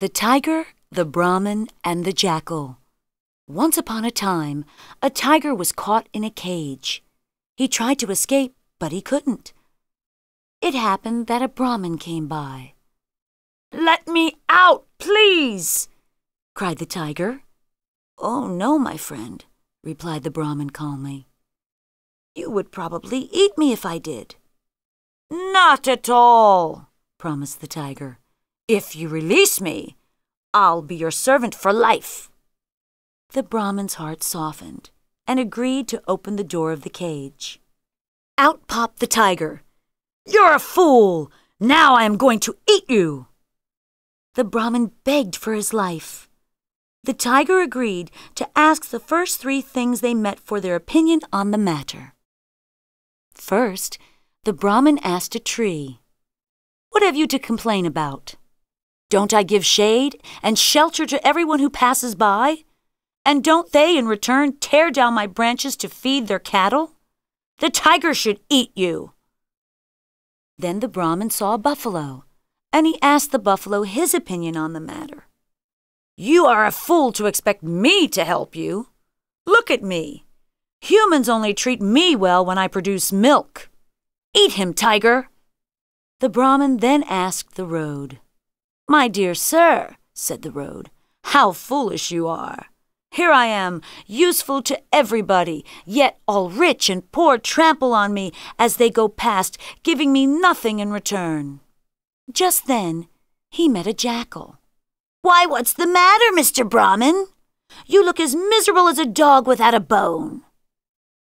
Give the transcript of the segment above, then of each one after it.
The Tiger, the Brahman, and the Jackal. Once upon a time, a tiger was caught in a cage. He tried to escape, but he couldn't. It happened that a Brahman came by. "Let me out, please!" cried the tiger. "Oh, no, my friend," replied the Brahman calmly. "You would probably eat me if I did." "Not at all," promised the tiger. "If you release me, I'll be your servant for life." The Brahman's heart softened and agreed to open the door of the cage. Out popped the tiger. "You're a fool! Now I am going to eat you!" The Brahman begged for his life. The tiger agreed to ask the first three things they met for their opinion on the matter. First, the Brahman asked a tree, "What have you to complain about? Don't I give shade and shelter to everyone who passes by? And don't they, in return, tear down my branches to feed their cattle? The tiger should eat you." Then the Brahman saw a buffalo, and he asked the buffalo his opinion on the matter. "You are a fool to expect me to help you. Look at me. Humans only treat me well when I produce milk. Eat him, tiger." The Brahman then asked the road. "My dear sir," said the road, "how foolish you are. Here I am, useful to everybody, yet all rich and poor trample on me as they go past, giving me nothing in return." Just then, he met a jackal. "Why, what's the matter, Mr. Brahman? You look as miserable as a dog without a bone."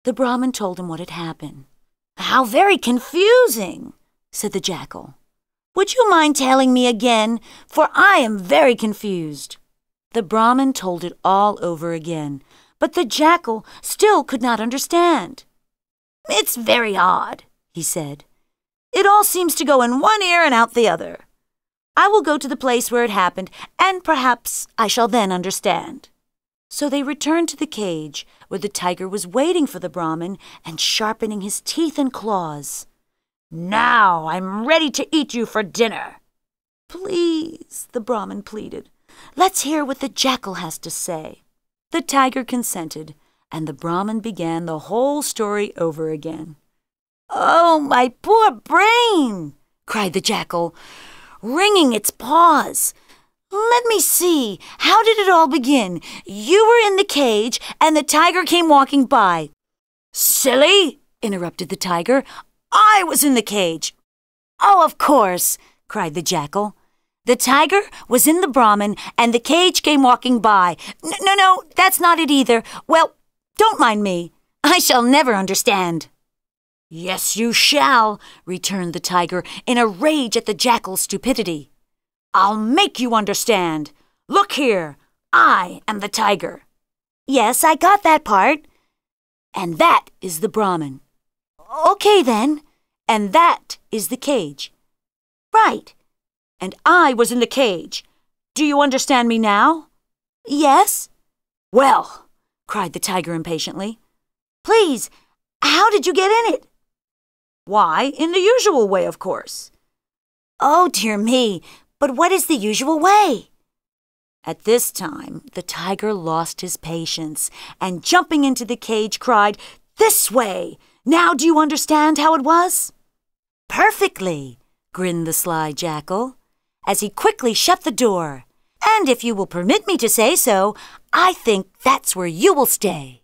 The Brahman told him what had happened. "How very confusing," said the jackal. "Would you mind telling me again, for I am very confused?" The Brahman told it all over again, but the jackal still could not understand. "It's very odd," he said. "It all seems to go in one ear and out the other. I will go to the place where it happened, and perhaps I shall then understand." So they returned to the cage, where the tiger was waiting for the Brahman and sharpening his teeth and claws. "Now I'm ready to eat you for dinner." "Please," the Brahman pleaded. "Let's hear what the jackal has to say." The tiger consented, and the Brahman began the whole story over again. "Oh, my poor brain!" cried the jackal, wringing its paws. "Let me see. How did it all begin? You were in the cage, and the tiger came walking by." "Silly!" interrupted the tiger. "I was in the cage." "Oh, of course," cried the jackal. "The tiger was in the Brahman, and the cage came walking by. No, that's not it either. Well, don't mind me. I shall never understand." "Yes, you shall," returned the tiger in a rage at the jackal's stupidity. "I'll make you understand. Look here, I am the tiger." "Yes, I got that part." "And that is the Brahman." "Okay, then. And that is the cage." "Right." "And I was in the cage. Do you understand me now?" "Yes." "Well," cried the tiger impatiently. "Please, how did you get in it?" "Why, in the usual way, of course." "Oh, dear me, but what is the usual way?" At this time, the tiger lost his patience and, jumping into the cage, cried, "This way! Now do you understand how it was?" "Perfectly," grinned the sly jackal, as he quickly shut the door. "And if you will permit me to say so, I think that's where you will stay."